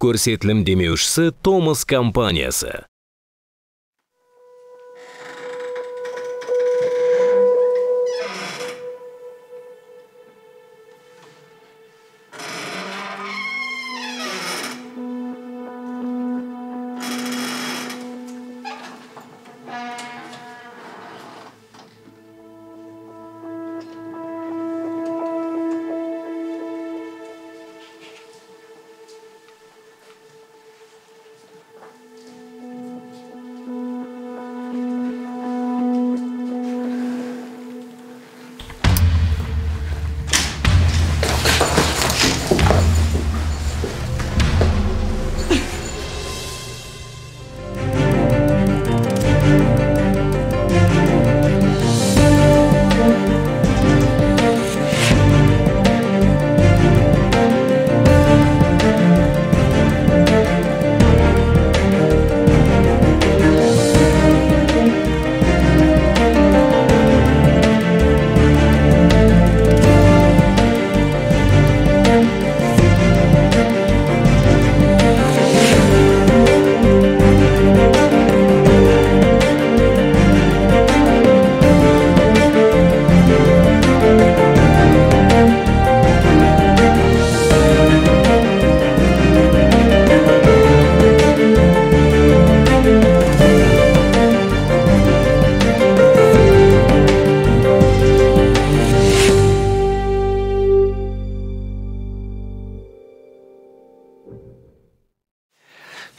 көрсетілім демеушісі Томас компаниясы.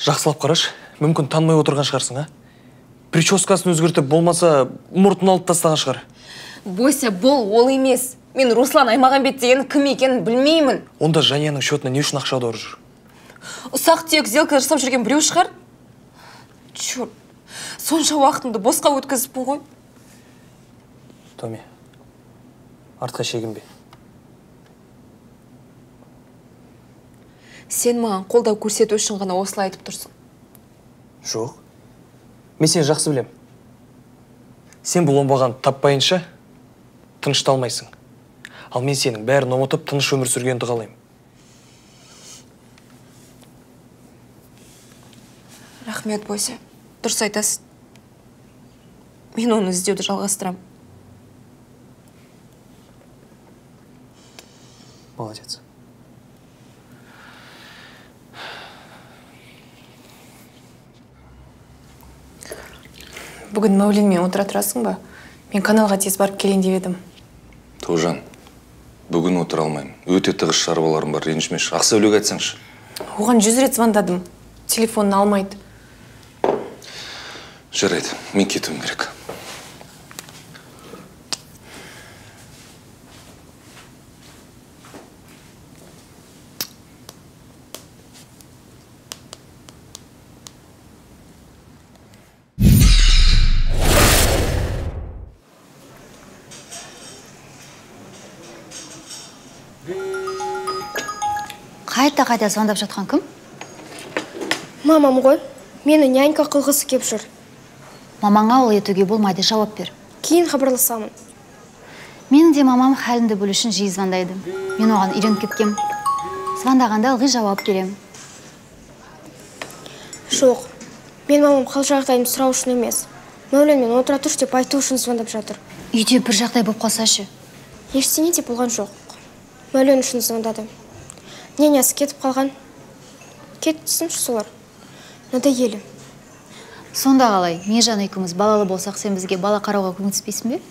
Жақсылап қараш, мүмкін танымай отырған шығарсың, а? Прическасын өзгертіп болмаса, мұртын алып тастаған шығар. Бойся, бол, ол емес. Мен Руслан Аймағамбет деген кім екенін білмеймін. Онда Жанияның шотына не үшін ақша аударып жүр? Ұсақ түйек сделка жасап жүрген біреу шығар? Чёрт, сонша уақытымды босқа өткізіппін ғой. Томи, артқа шегінбе. Сен маған қолдау көрсету үшін ғана осылай айтып тұрсың. Жоқ. Мен сен жақсы білем. Сен бұл оңбаған таппайынша тынышталмайсың. Ал мен сенің бәрін ұмытып тыныш өмір сүргенді қалаймын. Рахмет, Бойся. Дұрыс айтасың. Мен оны іздеуді жалғастырам. Молодец. Бүгін Мәулинмен отыра тұрасың ба? Мен каналға тез барып келейін деп едім. Тоғжан, бүгін отыра алмаймын. Өте тығыз шаруаларым бар, ренжімеші. Ақсәулеге айтсаңшы. Оған 100 рет звондадым. Телефонын алмайды. Жарайды, мен кетуім керек. Қайта-қайта звондап жатқан кім? Мамам ғой. Мені нянька қылғысы кеп жүр. Мамаңа ол етуге болмайды, жауап бер. Кейін хабарласамын. Менің де мамам халімді білу үшін жиі звондайды. Мен оған үйреніп кеткем. Звондағанда ылғи жауап берем. Жоқ. Мен мамам қал жағдайын сұрау үшін емес. Мәуленмен отыра тұр деп айту үшін звондап жатыр. Үйде бір жағдай болып қалсашы. Ештеңе де болған жоқ. Мәулен үшін звондады. Ненесі кетіп қалған. Кетсінші солар. Надоелі. Сонда қалай, не жан екеуміз балалы болсақ, сен бізге бала қарауға көмектеспейсің бе?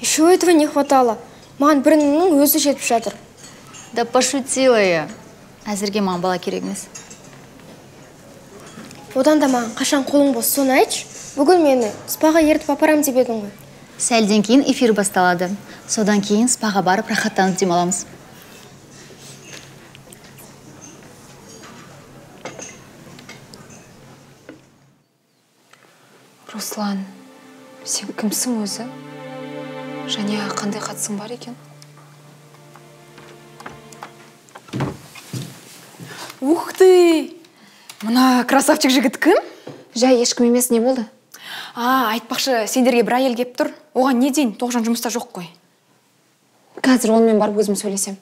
Еще этого не хватало. Маған бірінің өзі жетіп жатыр. Да пошутила я. Әзірге маған бала керек емес. Одан да маған қашан қолың бос, соны айтшы. Бүгін мені спаға ертіп апарам деп едің ғой. Сәлден кейін эфир басталады. Содан кейін спаға барып рахаттанып демаламыз. Руслан, сен кімсің өзі? Және қандай қатысың бар екен? Ух ты! Мына красавчик жігіт кім? Жай ешкім емес, не болды? Айтпақшы, сендерге бір әйел кеп тұр. Оған не дейін, Тоғжан жұмыста жоқ қой. Қазір онымен барып өзім сөйлесем.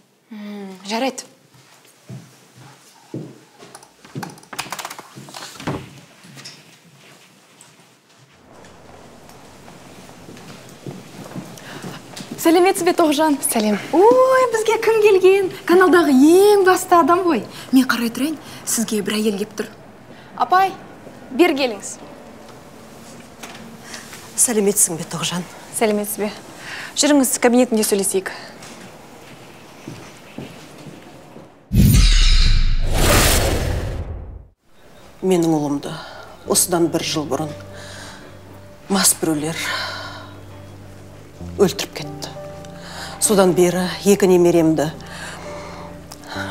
Жарайды. Сәлеметсіз бе, Тоғжан? Сәлем. Ой, бізге кім келген? Каналдағы ең басты адам ғой. Мен қарай тұрайын, сізге бір әйел келіп тұр. Апай, бер келіңіз. Сәлеметсің бе, Тоғжан? Сәлеметсіз бе. Жүріңіз, кабинетінде сөйлесейік. Менің ұлымды осыдан бір жыл бұрын мас біреулер өлтіріп кетті. Содан бері екі немеремді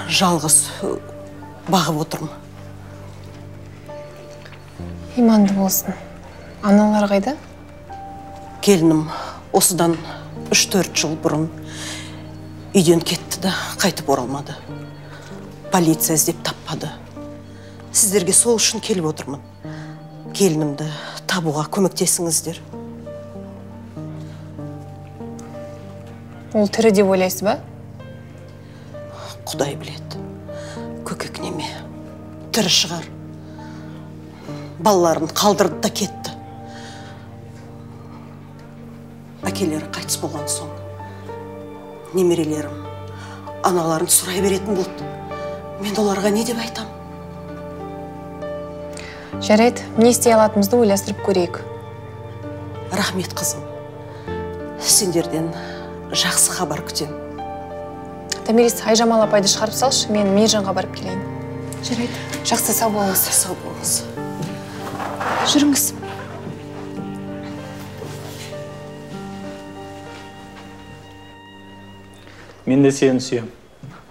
жалғыз бағып отырмын. Иманды болсын. Аналар қайда? Келінім осыдан 3-4 жыл бұрын үйден кетті да қайтып оралмады. Полиция іздеп таппады. Сіздерге сол үшін келіп отырмын. Келінімді табуға көмектесіңіздер. Ол тірі деп ойлайсыз ба? Құдай біледі. Көкек неме. Тірі шығар. Балаларын қалдырды да кетті. Әкелері қайтыс болған соң немерелерім аналарын сұрай беретін болды. Мен оларға не деп айтам? Жарайды, не істей алатымызды ойластырып көрейік. Рахмет, қызым. Сендерден жақсы хабар күтем. Томирис, Айжамал апайды шығарып салшы, мен Мейіржанға барып келейін. Жарайды. Жақсы, сау болыңыз. Сау болыңыз. Жүріңіз. Мен де сені сүйем.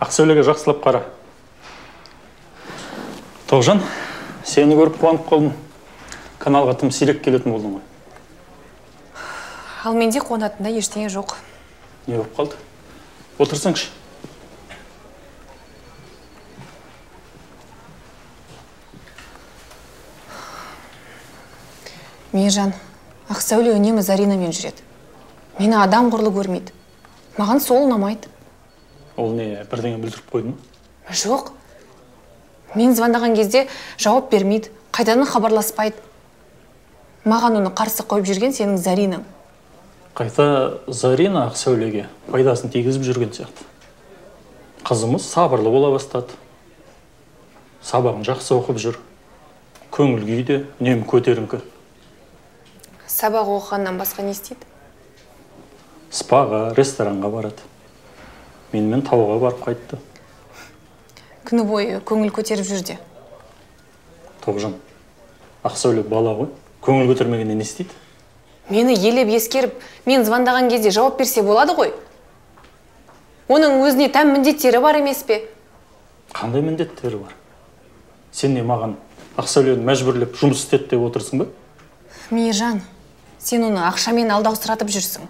Ақсәулеге жақсылап қара. Тоғжан, сені көріп қуанып қалдым. Каналға тым сирек келетін болдың ғой. Ал менде қуанатында ештеңе жоқ. Не болып қалды? Отырсаңшы. Мейіржан, Ақсәуле үнемі Заринамен жүреді. Мені адам құрлы көрмейді. Маған сол ұнамайды. Ол не, бірдеңе білдіріп қойдың? Жоқ. Мен звондаған кезде жауап бермейді, қайтадан хабарласпайды. Маған оны қарсы қойып жүрген сенің Заринаң. Қайта Зарина Ақсәулеге пайдасын тигізіп жүрген сияқты. Қызымыз сабырлы бола бастады. Сабағын жақсы оқып жүр. Көңіл күйі де үнемі көтеріңкі. Сабақ оқығаннан басқа не істейді? Спаға, ресторанға барады. Менімен тауға барып қайтты. Күні бойы көңіл көтеріп жүрде. Тоғжан, Ақсәуле бала ғой, көңіл көтермегенде не істейді? Мені елеп ескеріп, мен звондаған кезде жауап берсе болады ғой. Оның өзіне тән міндеттері бар емес пе? Қандай міндеттері бар? Сен не маған Ақсәулені мәжбүрлеп жұмыс істет деп отырсың ба? Мейіржан, сен оны ақшамен алдаусыратып жүрсің.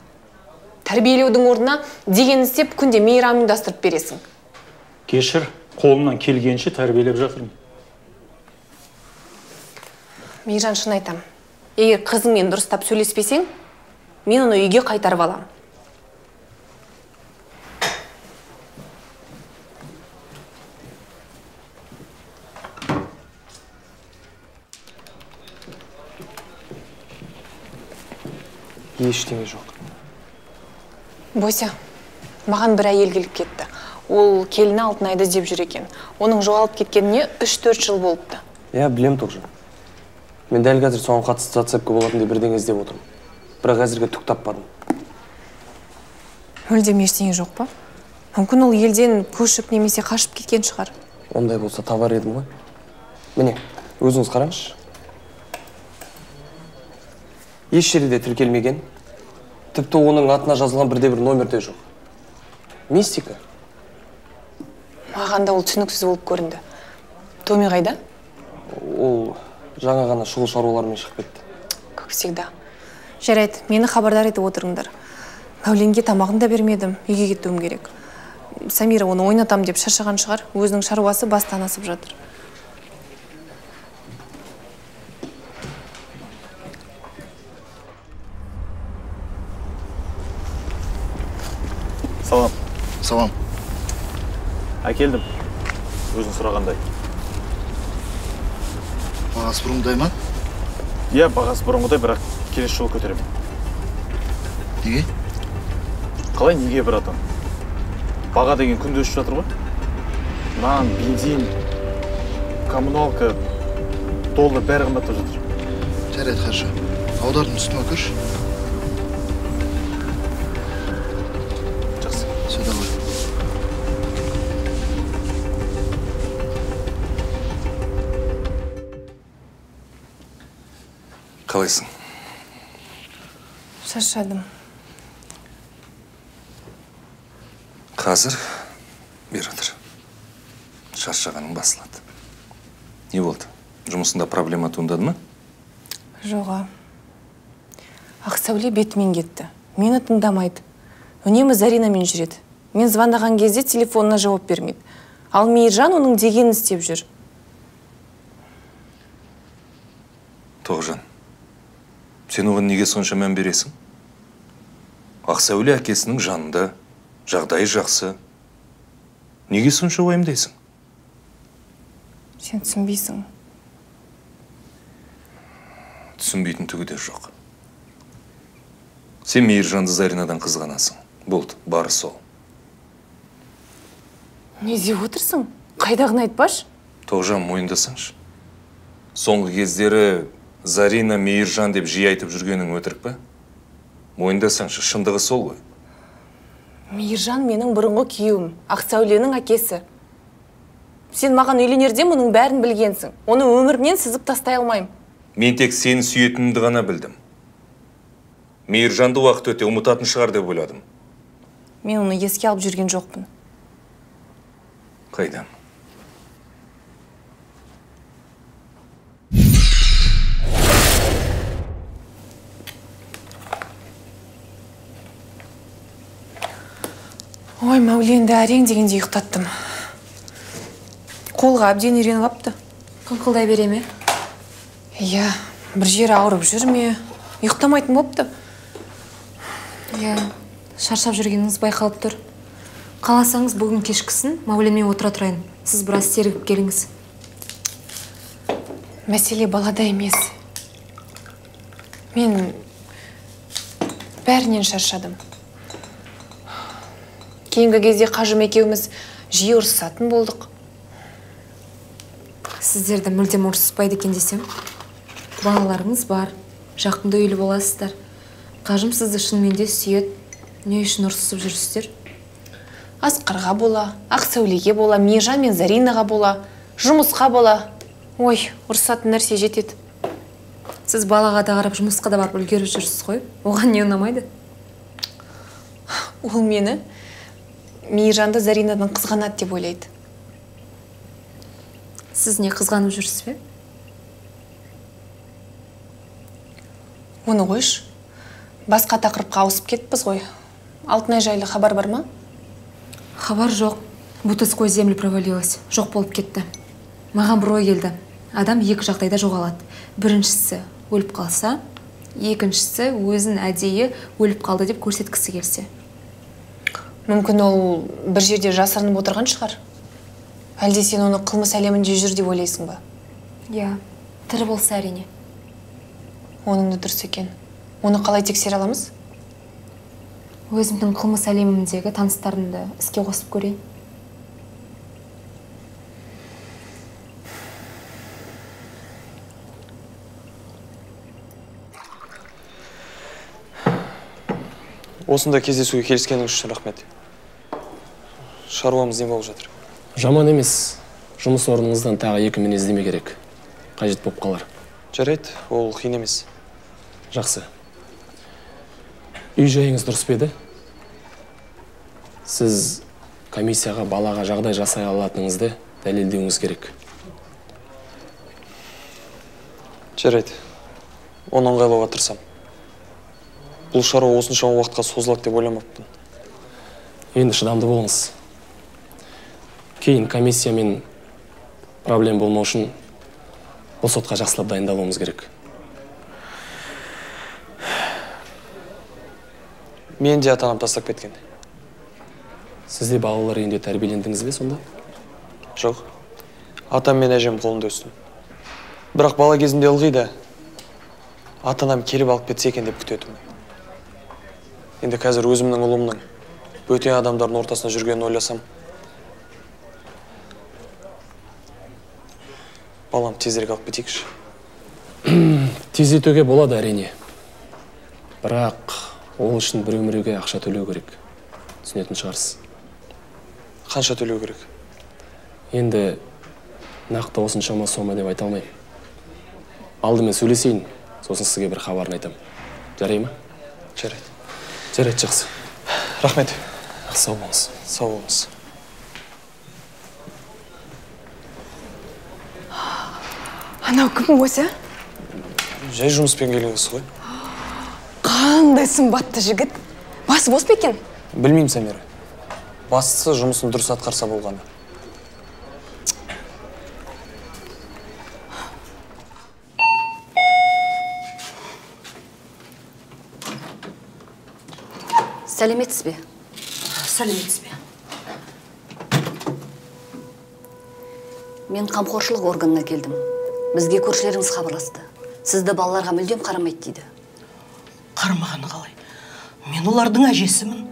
Тәрбиелеудің орнына деген істеп күнде мейрам ұйымдастырып бересің. Кешір. Қолымнан келгенше тәрбиелеп жатырмын. Мейіржан, шын айтам. Егер қызыңмен дұрыстап сөйлеспесең, мен оны үйге қайтарып алам. Ештеңе жоқ. Бося, маған бір әйел келіп кетті. Ол келіні Алтынайды деп жүр екен. Оның жоғалып кеткеніне 3-4 жыл болыпты. Иә, білем Тоғжан. Мен дәл қазір соған қатысты зацепка болатындай бірдеңе іздеп отырмын. Бірақ әзірге түк таппадым. Мүлдем ештеңе жоқ па? Мүмкін ол елден көшіп немесе қашып кеткен шығар. Ондай болса табар едім ғой. Міне, өзіңіз қараңызшы. Еш жерде тіркелмеген, тіпті оның атына жазылған бірде-бір номер де жоқ. Мистика. Маған да ол түсініксіз болып көрінді. Томи қайда? Ол жаңа ғана шұғыл шаруалармен шығып кетті. Как всегда. Жарайды, мені хабардар етіп отырыңдар. Мәуленге тамағын да бермедім, үйге кетуім керек. Самира оны ойнатам деп шаршаған шығар, өзінің шаруасы бастан асып жатыр. Салам. Салам. Әкелдім, өзің сұрағандай. Бағасы бұрынғыдай ма? Иә, бағасы бұрынғыдай, бірақ келесі жолы көтеремін. Неге? Қалай, неге, братан? Баға деген күнде өшіп жатыр ғой? Нан, бензин, коммуналка, доллар бәрі қымбаттап жатыр. Жарайды, қаржы. Аудардың үстіне көрші. Жақсы. Суда ғой. Қалайсың? Шаршадым. Қазір бер отыр. Шаршағаның басылады. Не болды? Жұмысында проблема туындады ма? Жоға. Ақсауле бетмен кетті. Мені тыңдамайды. Үнемі Заринамен жүреді. Мен звондаған кезде телефонына жауап бермейді. Ал Мейіржан оның дегенін істеп жүр. Тоғжан, сен оған неге сонша мән бересің? Ақсауле әкесінің жанында. Жағдайы жақсы. Неге сонша уайымдайсың? Сен түсінбейсің. Түсінбейтін түгі де жоқ. Сен Мейіржанды Заринадан қызғанасың. Болды, бары сол. Не деп отырсың? Қайдағын айтпаш? Тоғжан, мойындасаңшы. Соңғы кездері Зарина Мейіржан деп жиі айтып жүргенің өтірік пе? Мойындасаңшы, шындығы сол ғой. Мейіржан менің бұрынғы күйеуім, Ақсауленің әкесі. Сен маған үйленерден мұның бәрін білгенсің. Оны өмірімнен сызып тастай алмаймын. Мен тек сені сүйетінімді ғана білдім. Мейіржанды уақыт өте ұмытатын шығар деп ойладым. Мен оны еске алып жүрген жоқпын. Қайдам? Ой, Мәуленді әрең дегенде ұйықтаттым. Қолға әбден үйреніп апты. Қыңқылдай бере ме? Иә, бір жері ауырып жүр ме? Ұйықтамайтын болыпты. Иә, шаршап жүргеніңіз байқалып тұр. Қаласаңыз бүгін кешкісін Мәуленмен отыра тұрайын. Сіз біраз сергіп келіңіз. Мәселе балада емес. Мен бәрінен шаршадым. Кейінгі кезде қажым екеуміз жиі ұрсатын болдық. Сіздерді мүлдем ұрсыспайды екен десем, балаларыңыз бар, жақында үйлі боласыздар. Қажым сізді шынымен де сүйет, не үшін ұрсысып жүрсіздер? Асқарға бола, Ақсаулеге бола, Мейіржан мен Заринаға бола, жұмысқа бола. Ой, ұрсатын нәрсе жетеді. Сіз балаға да қарап жұмысқа да барып үлгеріп жүрсіз ғой. Оған не ұнамайды? Ол мені Мейіржанды Заринадан қызғанат деп ойлайды. Сіз не қызғанып жүрсіз бе? Оны қойшы. Басқа тақырыпқа ауысып кетпіз ғой. Алтынай жайлы хабар бар ма? Хабар жоқ. Бұтыз қой землі провалилась. Жоқ болып кетті. Маған бір ой келді. Адам екі жағдайда жоғалады. Біріншісі өліп қалса, екіншісі өзін әдейі өліп қалды деп көрсеткісі келсе. Мүмкін ол бір жерде жасырынып отырған шығар? Әлде сен оны қылмыс әлемінде жүр деп ойлайсың ба? Иә, тірі болса әрине. Оның да дұрыс екен. Оны қалай тексере аламыз? Өзімнің қылмыс әлемімдегі таныстарымды іске қосып көрейін. Осында кездесуге келіскеніңіз үшін рахмет. Шаруамыз не болып жатыр? Жаман емес. Жұмыс орныңыздан тағы екі мен іздеме керек. Қажет болып қалар. Жарайды, ол қиын емес. Жақсы. Үй жайыңыз дұрыс пе еді? Сіз комиссияға балаға жағдай жасай алатыныңызды дәлелдеуіңіз керек. Жарайды. Оны ыңғайлауға тырысам. Бұл шаруа осынша уақытқа созылады деп ойламаппын. Енді шыдамды болыңыз. Кейін комиссиямен проблем болмау үшін бұл сотқа жақсылап дайындалуымыз керек. Мен де ата-анам тастап кеткен. Сіз де балалар үйінде тәрбиелендіңіз бе сонда? Жоқ. Атам мен әжем қолында өстім. Бірақ бала кезімде ылғи да ата-анам келіп алып кетсе екен деп күтетімін. Енді қазір өзімнің ұлымның бөтен адамдардың ортасына жүргенін ойласам. Балам, тезірек алып кетейікші. Тездетуге болады әрине. Бірақ ол үшін бір өмірге ақша төлеу керек. Түсінетін шығарсыз. Қанша төлеу керек? Енді нақты осыншама сома деп айта алмаймын. Алдымен сөйлесейін, сосын сізге бір хабарын айтам. Жарай ма? Жарайды. Жарайды, жақсы. Рахмет. Сау болыңыз. Сау болыңыз. Анау кім өзі? Жай жұмыспен келгенсіз ғой. Қандай сымбатты жігіт. Басы бос па екен? Білмеймін, Самира. Бастысы жұмысын дұрыс атқарса болғаны. Сәлеметсіз бе? Сәлеметсіз бе. Мен қамқоршылық органына келдім. Бізге көршілеріңіз хабарласты. Сізді балаларға мүлдем қарамайды дейді. Қарамағаны қалай? Мен олардың әжесімін.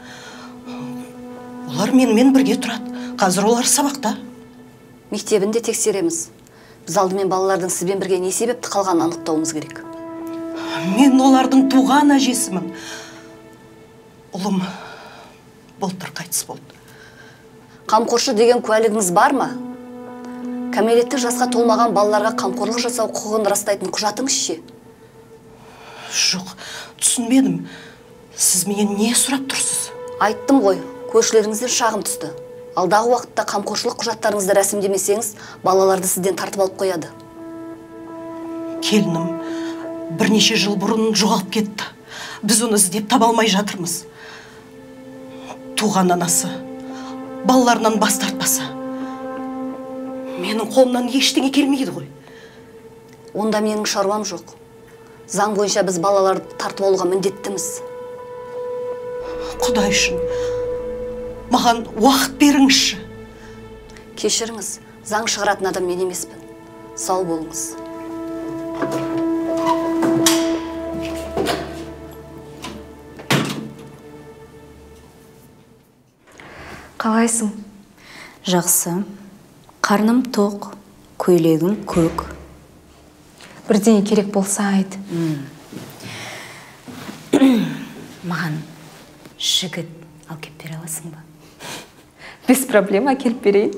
Олар менімен бірге тұрады. Қазір олар сабақта. Мектебінде тексереміз. Біз алдымен балалардың сізбен бірге не себепті қалғанын анықтауымыз керек. Мен олардың туған әжесімін. Ұлым, болтыр қайтыс болды. Қамқоршы деген куәлігіңіз бар ма? Кәмелеттік жасқа толмаған балаларға қамқорлық жасау құқығын растайтын құжатыңыз ше? Жоқ, түсінбедім. Сіз менен не сұрап тұрсыз? Айттым ғой, көршілеріңізден шағым түсті. Алдағы уақытта қамқоршылық құжаттарыңызды рәсімдемесеңіз, балаларды сізден тартып алып қояды. Келінім, бірнеше жыл бұрын жоғалып кетті. Біз оны іздеп таба алмай жатырмыз. Туған анасы, балаларынан бас тартпаса, менің қолымнан ештеңе келмейді ғой. Онда менің шаруам жоқ. Заң бойынша біз балаларды тартып алуға міндеттіміз. Құдай үшін, маған уақыт беріңізші. Кешіріңіз, заң шығаратын адам мен емеспін. Сау болыңыз. Қалайсың? Жақсы. Қарным тоқ, көйлегім көк. Бірдеңе керек болса айт. Маған жігіт алып бере аласың ба? Без проблема, алып берейін.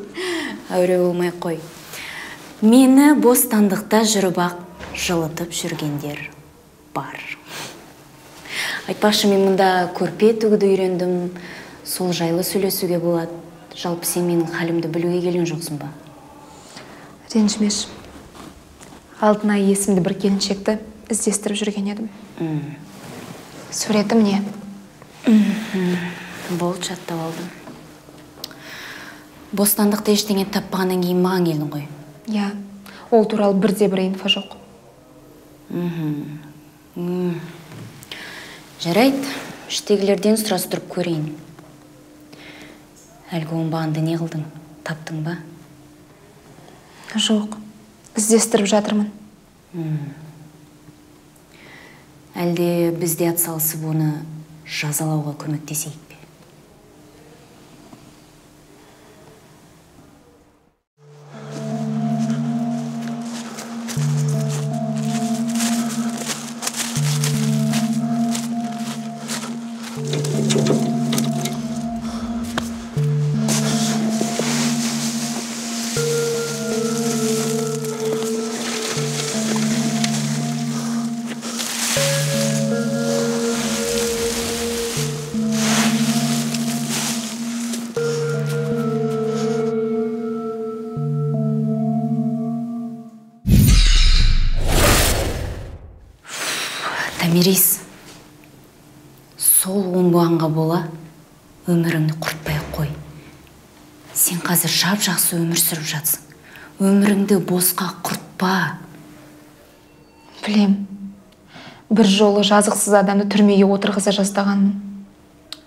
Әуре болмай қой. Мені бостандықта жүріп-ақ жылытып жүргендер бар. Айтпақшы, мен мұнда көрпе тігуді үйрендім. Сол жайлы сөйлесуге болады. Жалпы сен менің халімді білуге келген жоқсың ба? Ренжімеш. Алдына есімді бір келіншекті іздестіріп жүрген едім. Суретім не? Болды, жаттап алдым. Бостандықты ештеңе таппағаннан кейін маған келдің ғой? Иә, ол туралы бірде-бір инфа жоқ. Жарайды, іштегілерден сұрастырып көрейін. Әлгі оңбағанды не қылдың? Таптың ба? Жоқ. Іздестіріп жатырмын. Әлде бізде атсалысып оны жазалауға көмектесейік пе? Жақсы өмір сүріп жатсың. Өміріңді босқа құртпа. Білем, бір жолы жазықсыз адамды түрмеге отырғыза жастағанмын.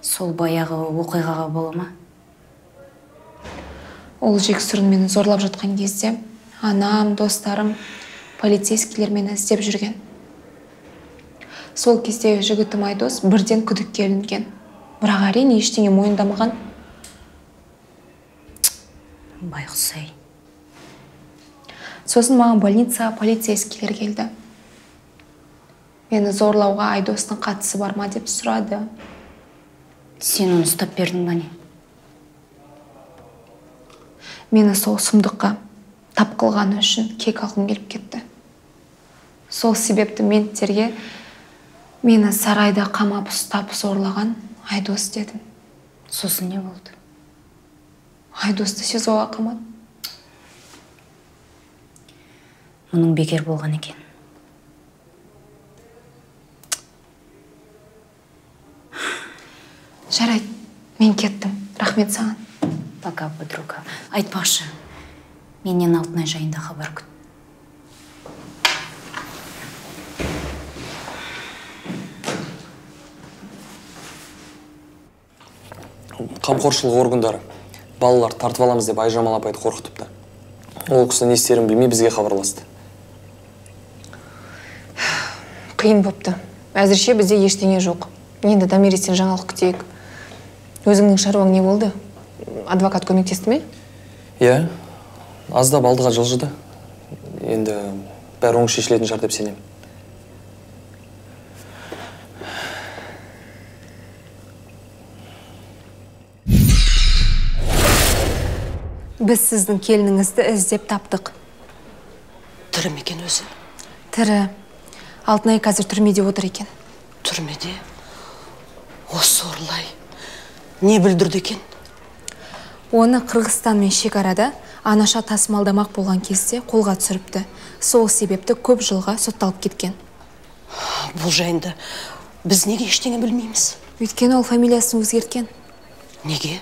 Сол баяғы оқиғаға бола ма? Ол жексұрын мені зорлап жатқан кезде, анам, достарым, полицейскілер мені іздеп жүрген. Сол кезде жігітім Айдос бірден күдікке ілінген. бірақ әрине ештеңе мойындамаған. Байғұс-ай. Сосын маған больница полицейскийлер келді. Мені зорлауға Айдостың қатысы бар ма деп сұрады. Сен оны ұстап бердің бе не? Мені сол сұмдыққа тап қылғаны үшін кек алғым келіп кетті. Сол себепті менттерге мені сарайда қамап ұстап зорлаған Айдос дедім. Сосын не болды? Айдосты СИЗОға қамады. Мұның бекер болған екен. Жарайды, мен кеттім. Рахмет саған. Пока, подруга. Айтпақшы, менен Алтынай жайында хабар күт. Қамқоршылық органдары балалар тартып аламыз деп Айжамал апайды қорқытыпты. Ол кісі не істерін білмей бізге хабарласты. Қиын бопты. Әзірше бізде ештеңе жоқ. Енді Дамирестен жаңалық күтейік. Өзіңнің шаруаң не болды? Адвокат көмектесті ме? Иә, аздап алдыға жылжыды. Енді бәрі оң шешілетін шығар деп сенем. Біз сіздің келініңізді іздеп таптық. Тірі ме екен өзі? Тірі. Алтынай қазір түрмеде отыр екен. Түрмеде? Осы ұрлай. Не білдірді екен? Оны Қырғызстанмен шекарада анаша тасымалдамақ болған кезде қолға түсіріпті. Сол себепті көп жылға сотталып кеткен. Бұл жайында біз неге ештеңе білмейміз? Өйткені ол фамилиясын өзгерткен. Неге?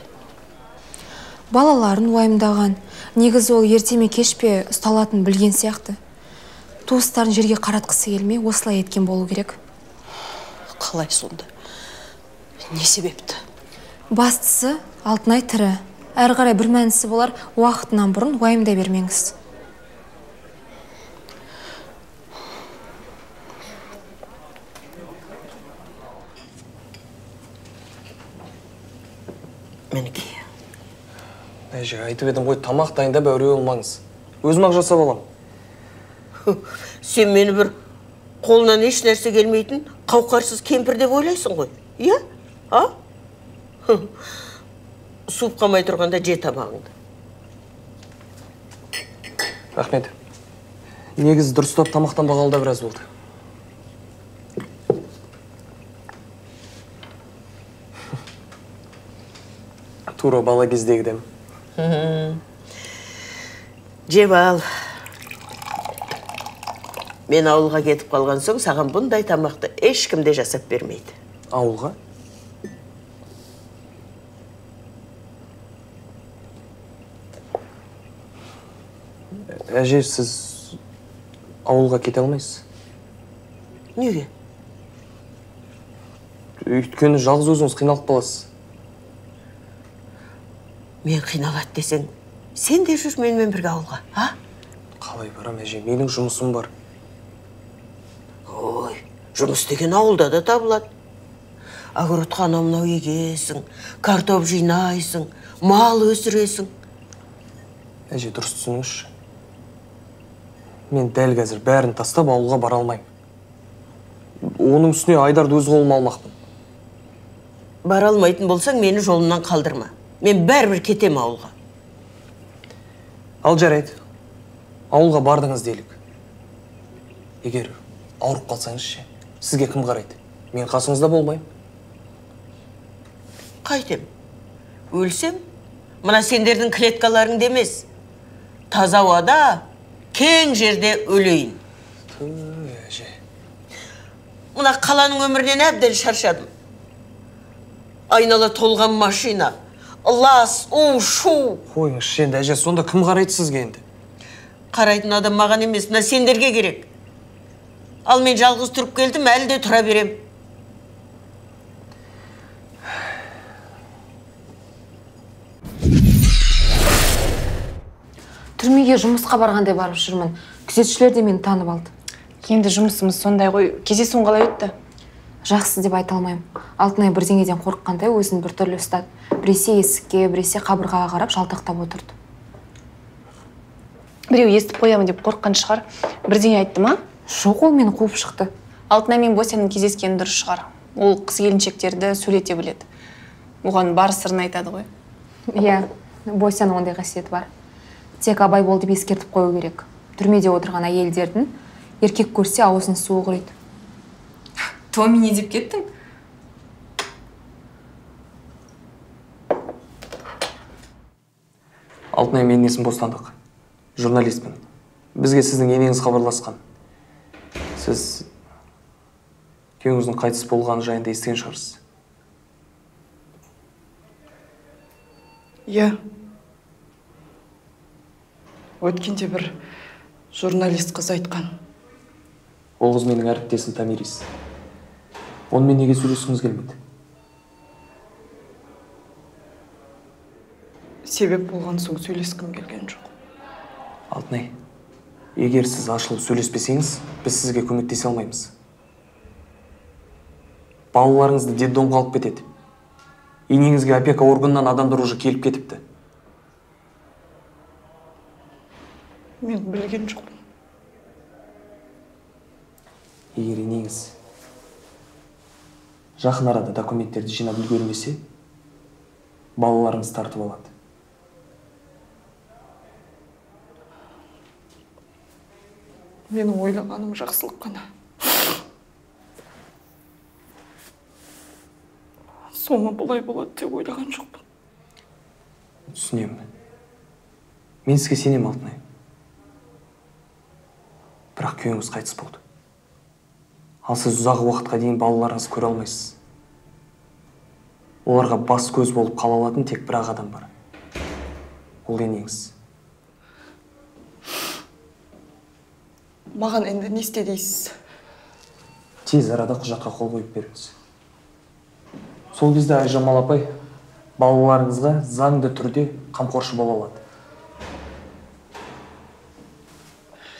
Балаларын уайымдаған. Негізі ол ертеме кешпе ұсталатын білген сияқты. Туыстарын жерге қаратқысы келмей осылай еткен болу керек. Қалай сонда? Не себепті? Бастысы Алтынай тірі. Әрі қарай бір мәнісі болар, уақытынан бұрын уайымдай бермеңіз. Менікі. Нәже, айтып едім ғой, тамақ дайында бәуре олмаңыз. Өзім-ақ жасап алам. Сен мені бір қолынан еш нәрсе келмейтін, қауқарсыз кемпір деп ойлайсың ғой. Иә? А? Суып қамай тұрғанда же тамағыңды. Рахмет. Негіз дұрыстап тамақтан бағалда біраз болды. Тура бала кездегідем. Жеп ал. Мен ауылға кетіп қалған соң, саған бұндай тамақты ешкімде жасап бермейді. Ауылға? Әже, сіз ауылға кете алмайсыз? Неге? Өйткені жалғыз өзіңіз қиналып қаласыз. Мен қиналады десең, сен де жүр менімен бірге ауылға, а? Қалай барам, әже, менің жұмысым бар. Ой, жұмыс деген ауылда да табылады. Агородқа анау-мынау егесің, картоп жинайсың, мал өсіресің. Әже, дұрыс түсініңізші. Мен дәл қазір бәрін тастап ауылға бара алмаймын. Оның үстіне Айдарды өз қолыма алмақпын. Бара алмайтын болсаң, мені жолымнан қалдырма. Мен бәрібір кетем ауылға. Ал жарайды. Ауылға бардыңыз делік. Егер ауырып қалсаңыз ше, сізге кім қарайды? Мен қасыңызда болмаймын. Қайтем? Өлсем? Мына сендердің клеткаларың демес. Таза ауада кең жерде өлейін. Әже. Мына қаланың өмірінен әбден шаршадым. Айнала толған машина. Лас, у, шу. Қойыңызшы енді, әже, сонда кім қарайды сізге енді? Қарайтын адам маған емес, мына сендерге керек. Ал мен жалғыз тұрып келдім, әлі де тұра берем. Түрмеге жұмысқа барғандай барып жүрмін. Күзетшілер де мені танып алды. Енді жұмысымыз сондай ғой. Кездесуің қалай өтті? жақсы деп айта алмаймын. Алтынай бірдеңеден қорыққандай өзін біртүрлі ұстады. Біресе есікке, біресе қабырғаға қарап жалтақтап отырды. Біреу естіп қоямын деп қорыққан шығар. Бірдеңе айтты ма? Жоқ, ол мені қуып шықты. Алтынай мен Босяның кездескені дұрыс шығар. Ол қыз келіншектерді сөйлете біледі. Оған бар сырын айтады ғой. Иә, Босяның ондай қасиеті бар. Тек абай бол деп ескертіп қою керек. Түрмеде отырған әйелдердің еркек көрсе аузын суы құриды. Томи, не деп кеттің? Алтынай, мен есім Бостандық. Журналистпін. Бізге сіздің енеңіз хабарласқан. Сіз күйеуіңіздің қайтыс болғаны жайында естіген шығарсыз. Иә. Өткенде бір журналист қыз айтқан. Ол қыз менің әріптесім Тамирис. Онымен неге сөйлескіңіз келмеді? Себеп болған соң сөйлескім келген жоқ. Алтынай, егер сіз ашылып сөйлеспесеңіз, біз сізге көмектесе алмаймыз. Балаларыңызды детдомға алып кетеді. Енеңізге опека органынан адамдар уже келіп кетіпті. Мен білген жоқпын. Егер енеңіз жақын арада документтерді жинап үлгермесе, балаларыңыз тартып алады. Менің ойлағаным жақсылық қана. Соңы бұлай болады деп ойлаған жоқпын. Түсінемін. Мен сізге сенем, Алтынай. Бірақ күйеуіңіз қайтыс болды. Ал сіз ұзақ уақытқа дейін балаларыңыз көре алмайсыз. Оларға бас көз болып қала алатын тек бір адам бар. Ол енеңіз. Маған енді не істе дейсіз? Тез арада құжатқа қол қойып беріңіз. Сол кезде Айжамал апай балаларыңызға заңды түрде қамқоршы бола алады.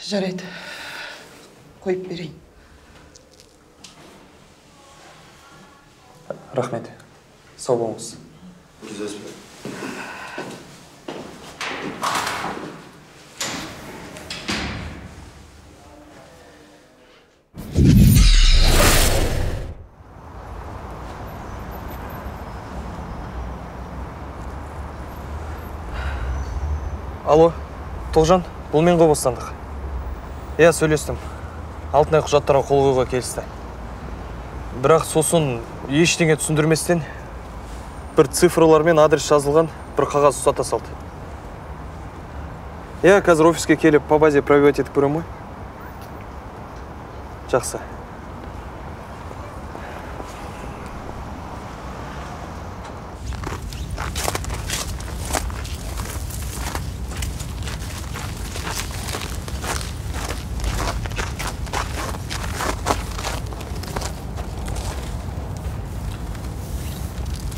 Жарайды, қойып берейін. Рахмет. Сау болыңыз. Алло, Тоғжан, бұл мен ғой Бостандық. Иә, сөйлестім. Алтынай құжаттарға қол қойға келісті. Бірақ сосын ештеңе түсіндірместен бір цифралармен адрес жазылған бір қағаз ұстата салды. Иә, қазір офиске келіп по базе проверять етіп көремін ғой. Жақсы.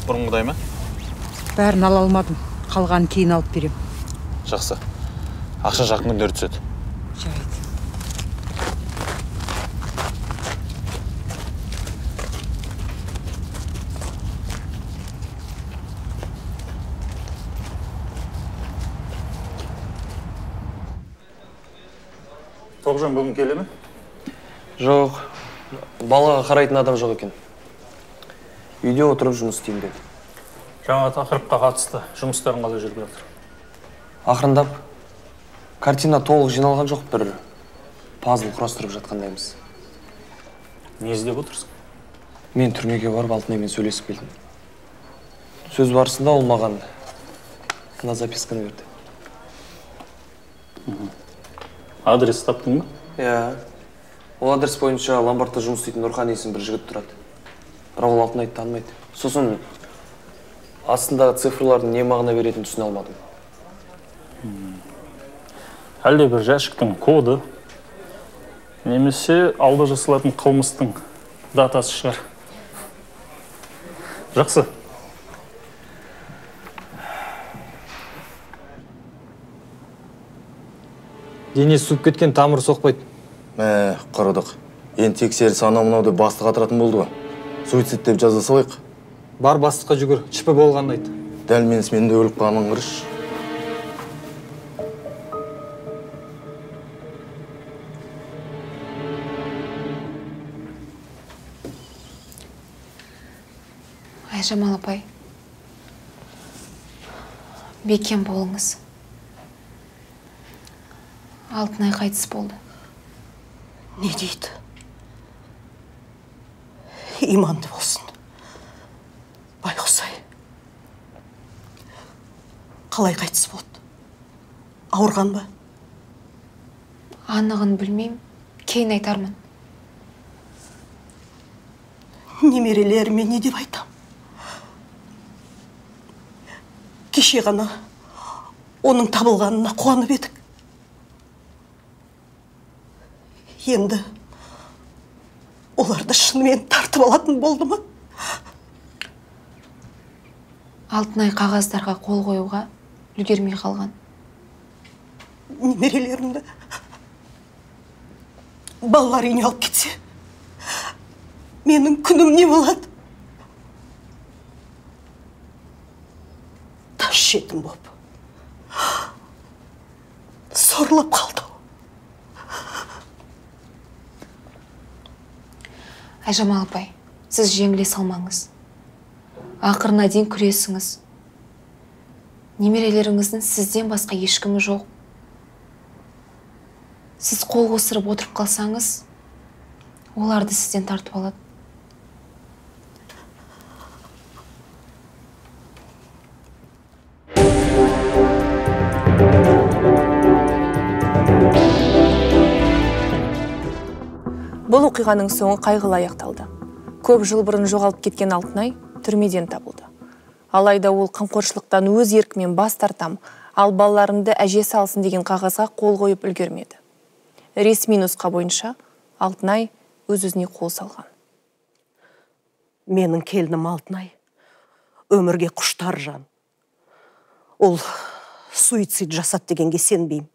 Бұрынғыдай ма? Бәрін ала алмадым. Қалғанын кейін алып берем. Жақсы. Ақша жақын күндері түседі. Жарайды. Тоғжан бүгін келе ме? Жоқ. Балаға қарайтын адам жоқ екен. Үйде отырып жұмыс істейін деді. Жаңа тақырыпқа қатысты жұмыстарын қалай жүріп жатыр? Ақырындап, картина толық жиналған жоқ, бір пазл құрастырып жатқандаймыз. Не іздеп отырсың? Мен түрмеге барып Алтынаймен сөйлесіп келдім. Сөз барысында ол маған мына записканы берді. Адрес таптың ба? Иә. Ол адрес бойынша ломбардта жұмыс істейтін Нұрхан есімді бір жігіт тұрады. Бірақ ол Алтынайды танымайды. Сосын астындағы цифрлардың не мағына беретінін түсіне алмадым. Әлде бір жәшіктің коды, немесе алда жасалатын қылмыстың датасы шығар. Жақсы. Денесі суып кеткен тамыр соқпайды. Қарадық. Енді тексеріс анау-мынауды басты қатыратын болды ғой. суицид деп жаза салайық. Бар бастыққа жүгір, шипі болғанын айт. Дәл менде өліп қалғанын қырыш. Айжамал апай, бекем болыңыз. Алтынай қайтыс болды. Не дейді? Иманды болсын. Байғұсай. Қалай қайтыс болды? Ауырған ба? Анығын білмеймін. Кейін айтармын. Немерелеріме не деп айтам? Кеше ғана оның табылғанына қуанып едік. Енді оларды шынымен тартып алатын болды ма? Алтынай қағаздарға қол қоюға үлгермей қалған. Немерелерімді балалар үйіне алып кетсе, менің күнім не болады? Тас жетім боп, сорлап қалды. Айжамал апай, сіз жеңіле салмаңыз. Ақырына дейін күресіңіз. Немерелеріңіздің сізден басқа ешкімі жоқ. Сіз қол қусырып отырып қалсаңыз, оларды сізден тартып алады. Бұл оқиғаның соңы қайғылы аяқталды. Көп жыл бұрын жоғалып кеткен Алтынай түрмеден табылды. Алайда ол қамқоршылықтан өз еркімен бас тартам, ал балаларымды әжесі алсын деген қағазға қол қойып үлгермеді. Ресми нұсқа бойынша Алтынай өз-өзіне қол салған. Менің келінім Алтынай өмірге құштар жан. Ол суицид жасат дегенге сенбеймін.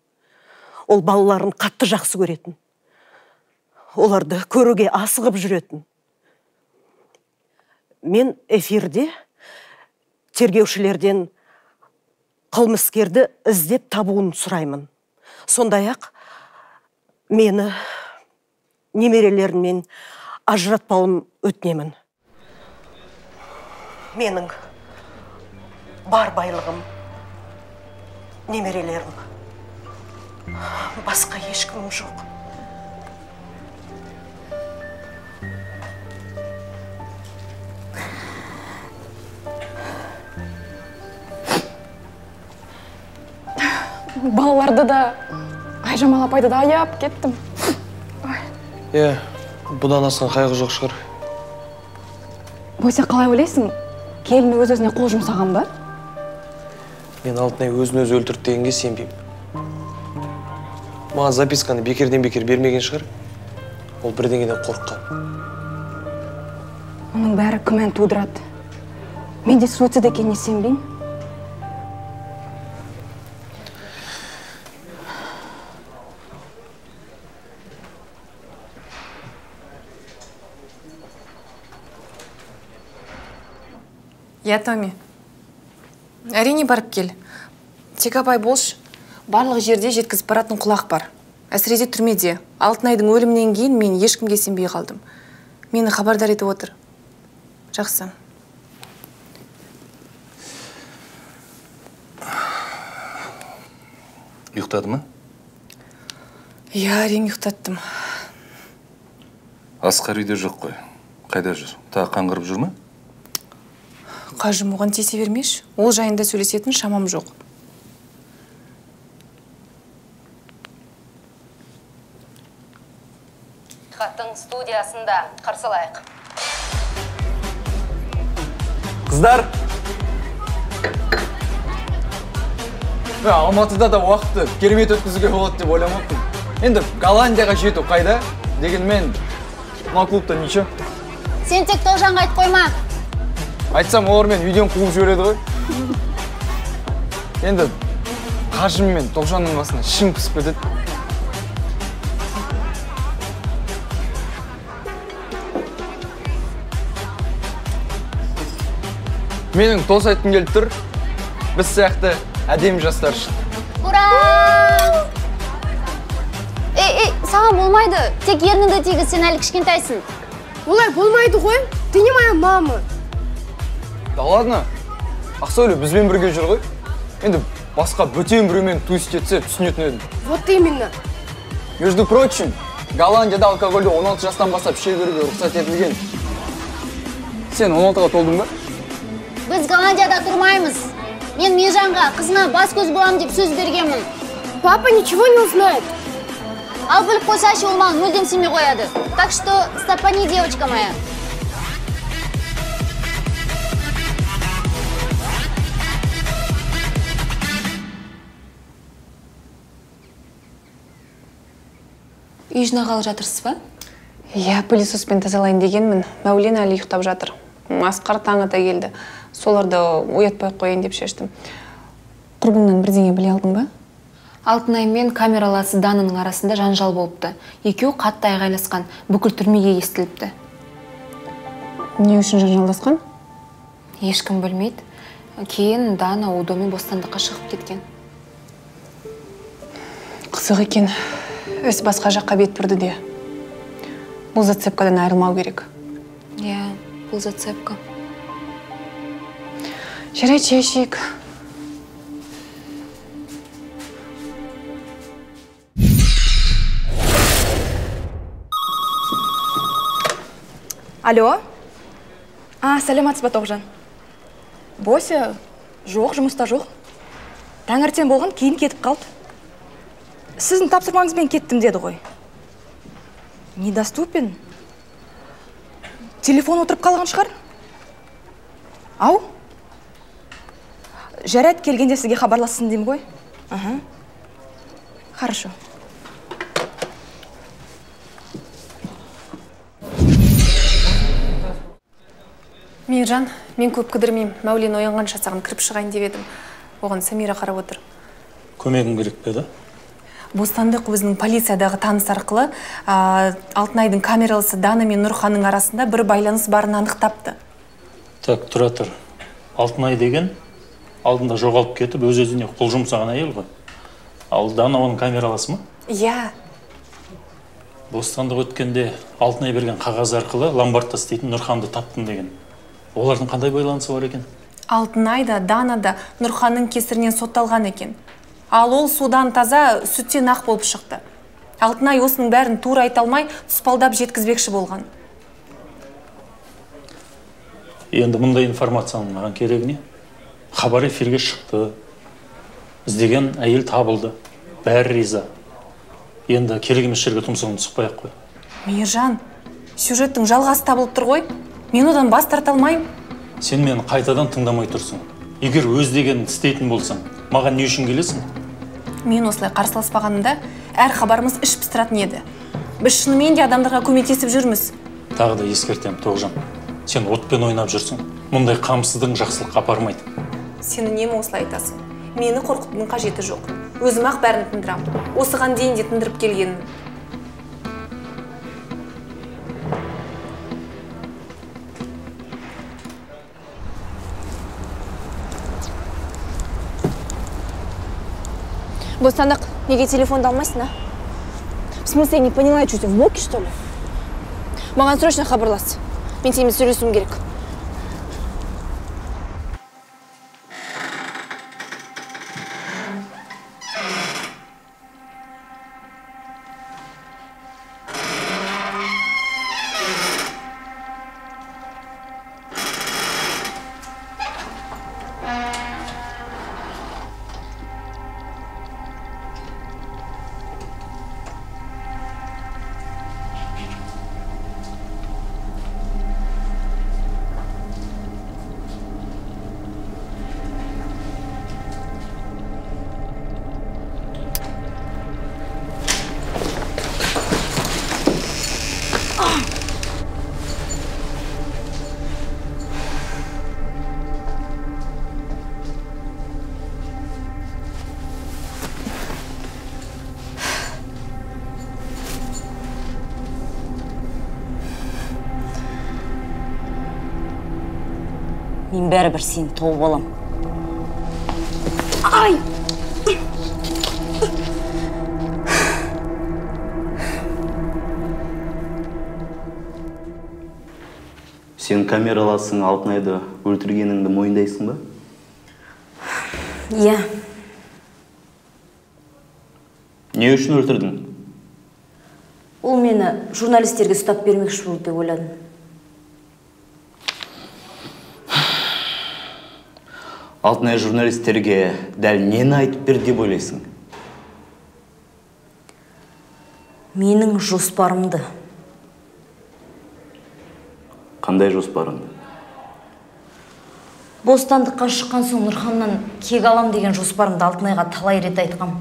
Ол балаларын қатты жақсы көретін. Оларды көруге асығып жүретін. Мен эфирде тергеушілерден қылмыскерді іздеп табуын сұраймын. Сондай-ақ мені немерелерімнен ажыратпауын өтінемін. Менің бар байлығым немерелерім. Басқа ешкімім жоқ. Балаларды да, Айжамал апайды да аяп кеттім. Е, бұдан асқан қайғы жоқ шығар. Бойса қалай ойлайсың, келіні өз-өзіне қол жұмсаған ба? Мен Алтынай өзін-өзі өлтірді дегенге сенбеймін. Маған записканы бекерден-бекер бермеген шығар. Ол бірдеңеден қорыққан. Оның бәрі күмән тудырады. Мен де суицид екеніне сенбеймін. Я, Томи. Әрине барып кел. Тек апай болшы, барлық жерде жеткізіп баратын құлақ бар. Әсіреде түрмеде, Алтынайдың өлімінен кейін мен ешкімге сенбей қалдым. Мені хабардар етіп отыр. Жақсы. Ұйықтады ма? Я, әрине ұйықтаттым. Асқар үйде жоқ қой. Қайда жүр? Тағы қаңғырып жүр ма? Қажым, оған тесе бермеш, ол жайында сөйлесетін шамам жоқ. Хаттың студиясында қарсылайық. Қыздар! Алматыда да уақытты керемет өткізуге болады деп ойламаппын. Енді Голландияға жету қайда? Дегенмен, мына клубта неше? Сен тек Тоғжанға айтып қойма! Айтсам, олар мен үйден қуып жібереді ғой. Енді Қажым мен Тоғжанның басына шым пісіп кетеді. менің тос айтын келіп тұр, біз сияқты әдем жастар үшін. Ура! Саған болмайды, тек ерніңді тегі сен әлі кішкентайсың. Олай болмайды ғой, ты не моя мама. Да ладно, Ақсауле бізбен бірге жүр ғой. Енді басқа бөтен біреумен туыс кетсе түсінетін едім. Вот именно. Между прочим, Голландияда алкогольді 16 жастан басап шей беруге рұқсат етілген. Сен 16-ға толдың ба? Біз Голландияда тұрмаймыз. Мен Межанға қызына бас-көз боламын деп сөз бергенмін. Папа ничего не узнает. Ал біліп қойсашы ол маған мүлдем семей қояды. Так что стопани, девочка моя. Үй жинағалы жатырсыз ба? Иә, пылесоспен тазалайын дегенмін. Мәулен әлі ұйықтап жатыр. Асқар таң ата келді. Соларды оятпай қойын деп шештім. Құрбыңнан бірдеңе біле алдың ба? Алтынай мен камераласы Данының арасында жанжал болыпты. Екеуі қатты айғайласқан, бүкіл түрмеге естіліпті. Не үшін жанжалдасқан? Ешкім білмейді. Кейін Дана Удомен бостандыққа шығып кеткен. Қызық екен. Өз басқа жаққа бет бұрды де. Бұл зацепкадан айрылмау керек. Иә, бұл зацепка. Жарайды, шай ішейік. Алло? Сәлематсыз ба, Тоғжан? Бося, жоқ, жұмыста жоқ. Таңертең болған, кейін кетіп қалды. Сіздің тапсырмаңызбен кеттім деді ғой. Недоступен? Телефон отырып қалған шығар? Ау? Жарайды, келгенде сізге хабарлассын деймін ғой. Аха. Хорошо. Мейіржан, мен көп кідірмеймін. Мәулен оянған шатсаған кіріп шығайын деп едім. Оған Самира қарап отыр. Көмегім керек пе? Бостандық өзінің полициядағы таныс арқылы Алтынайдың камералысы Дана мен Нұрханның арасында бір байланыс барын анықтапты. Так, тұра тұр. Алтынай деген алдында жоғалып кетіп, өз-өзіне қол жұмсаған әйел ғой. Ал Дана оның камераласы ма? Иә. Бостандық өткенде Алтынай берген қағаз арқылы ломбардта істейтін Нұрханды таптым деген. Олардың қандай байланысы бар екен? Алтынай да, Дана да Нұрханның кесірінен сотталған екен. Ал ол судан таза, сүттен ақ болып шықты. Алтынай осының бәрін тура айта алмай, тұспалдап жеткізбекші болған. Енді мұндай информацияның маған керегі не? Хабар эфирге шықты. Іздеген әйел табылды. Бәрі риза. Енді керегі емес жерге тұмсығын сұқпай-ақ қой. Мейіржан, сюжеттің жалғасы табылып тұр ғой. Мен одан бас тарта алмаймын. Сен мені қайтадан тыңдамай тұрсың. Егер өз дегенін істейтін болсаң, маған не үшін келесің? Мен осылай қарсыласпағанымда, әр хабарымыз іш пыстыратын еді. Біз шынымен де адамдарға көмектесіп жүрміз. Тағы да ескертем, Тоғжан. Сен отпен ойнап жүрсің. Мұндай қамсыздың жақсылық апармайды. Сені нем осылай айтасың? Мені қорқытудың қажеті жоқ. Өзім-ақ бәрін тындырамын. Осыған дейін де тындырып келгенім. Бостандық, неге телефонды алмайсың, а? В смысле, не поняла, что ты в блоке, что ли? Маған срочно хабарлас. Мен сенімен сөйлесуім керек. Мен бәрібір сен тауып алам. Ай! Сен камераласың Алтынайды өлтіргеніңді мойындайсың ба? Иә. Не үшін өлтірдің? Ол мені журналистерге ұстап бермекші болды деп ойладым. Алтынай журналистерге дәл нені айтып бер деп ойлайсың? Менің жоспарымды. Қандай жоспарыңды? Бостандыққа шыққан соң Нұрханнан кек алам деген жоспарымды Алтынайға талай рет айтқам.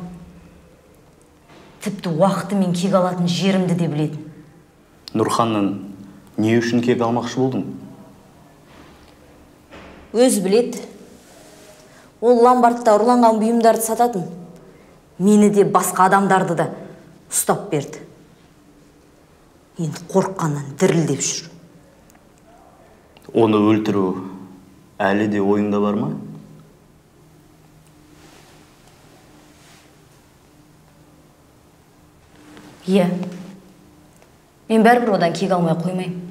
Тіпті уақыты мен кек алатын жерімді де білетін. Нұрханнан не үшін кек алмақшы болдың? Өз білет. Ол ломбардта ұрланған бұйымдарды сататын. Мені де басқа адамдарды да ұстап берді. Енді қорыққаннан дірілдеп жүр. Оны өлтіру әлі де ойында бар ма? Е, мен бәрібір одан кек алмай қоймаймын.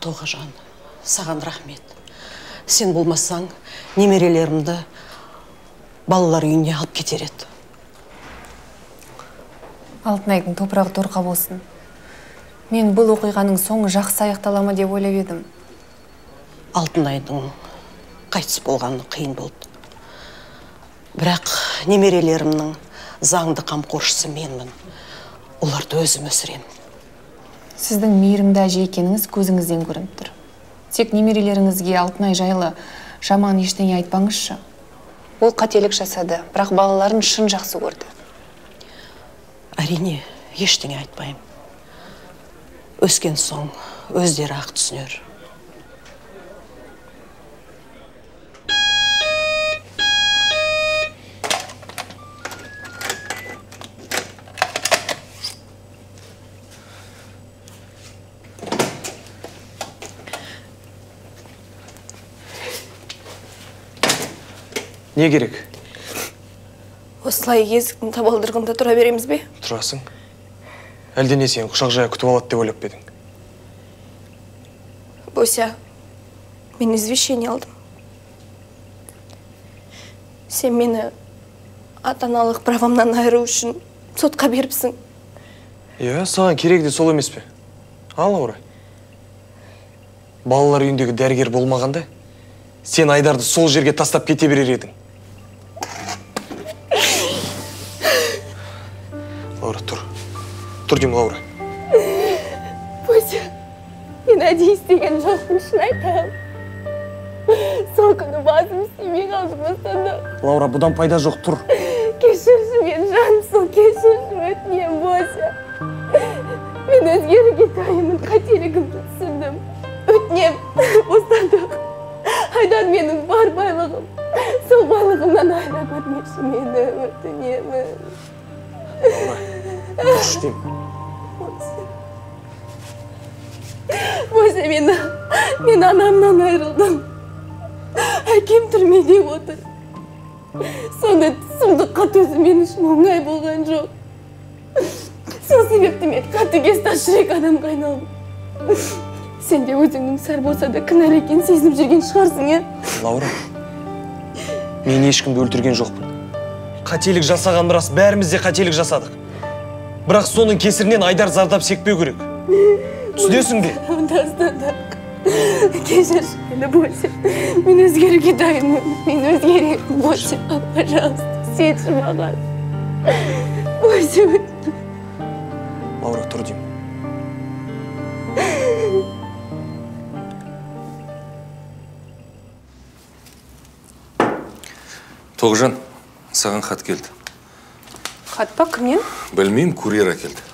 Тоғжан, саған рахмет. Сен болмасаң, немерелерімді балалар үйіне алып кетер еді. Алтынайдың топырағы торқа болсын. Мен бұл оқиғаның соңы жақсы аяқталама деп ойлап едім. Алтынайдың қайтыс болғаны қиын болды. Бірақ немерелерімнің заңды қамқоршысы менмін. Оларды өзім өсіремін. Сіздің мейірімді әже екеніңіз көзіңізден көрініп тұр. Тек немерелеріңізге Алтынай жайлы жаман ештеңе айтпаңызшы. Ол қателік жасады, бірақ балаларын шын жақсы көрді. Әрине, ештеңе айтпаймын. Өскен соң өздері ақ түсінер. Не керек? Осылай езіктің табалдырғында тұра береміз бе? Тұрасың. Әлде не сен құшақ жая күтіп алады деп ойлап бедің? Бося, мен извещение алдым. Сен мені ата-аналық правамнан айыру үшін сотқа беріпсің. Е, саған керек де сол емес пе? Ал, Лаура. Балалар үйіндегі дәрігер болмағанда, сен Айдарды сол жерге тастап кете берер едің. Тұр дейм, Лаура. Бося, мен әдей істеген жоқпын, шын айтам. Сол күні басым істемей қалды бастанда. Лаура, бұдан пайда жоқ, тұр. Кешірші мен, жаным сол, кешірші өтінем, Бося. Мен өзгеріге тайымын, қателігімді түсіндім. Өтінем, бостандық. Айдан менің бар байлығым. Сол байлығымнан айрап өтмеші мені, өтінемін. Лаура. Құштым. Бося, мен анамнан айрылдым. Әкем түрмеде отыр. Сонда сұмдыққа төзі мен үшін оңай болған жоқ. Сол себепті мен қатыгез тас жүрек адамға айналдым. Сен де өзіңнің сар болса да кінәлі екенін сезініп жүрген шығарсың, е? Лаура, мен ешкімді өлтірген жоқпын. Қателік жасаған рас, бәріміз де қателік жасадық. Бірақ соның кесірінен Айдар зардап шекпеу керек. Түсінесің бе? Достандық. Кешір мені, Бося. Мен өзгеруге дайынмын. Мен өзгерем, Бося. Пожалуйста, сенші маған. Бося. Лаура, тұр деймін. Тоғжан, саған хат келді. Хат па? Кімнен? Білмеймін, курьер әкелді.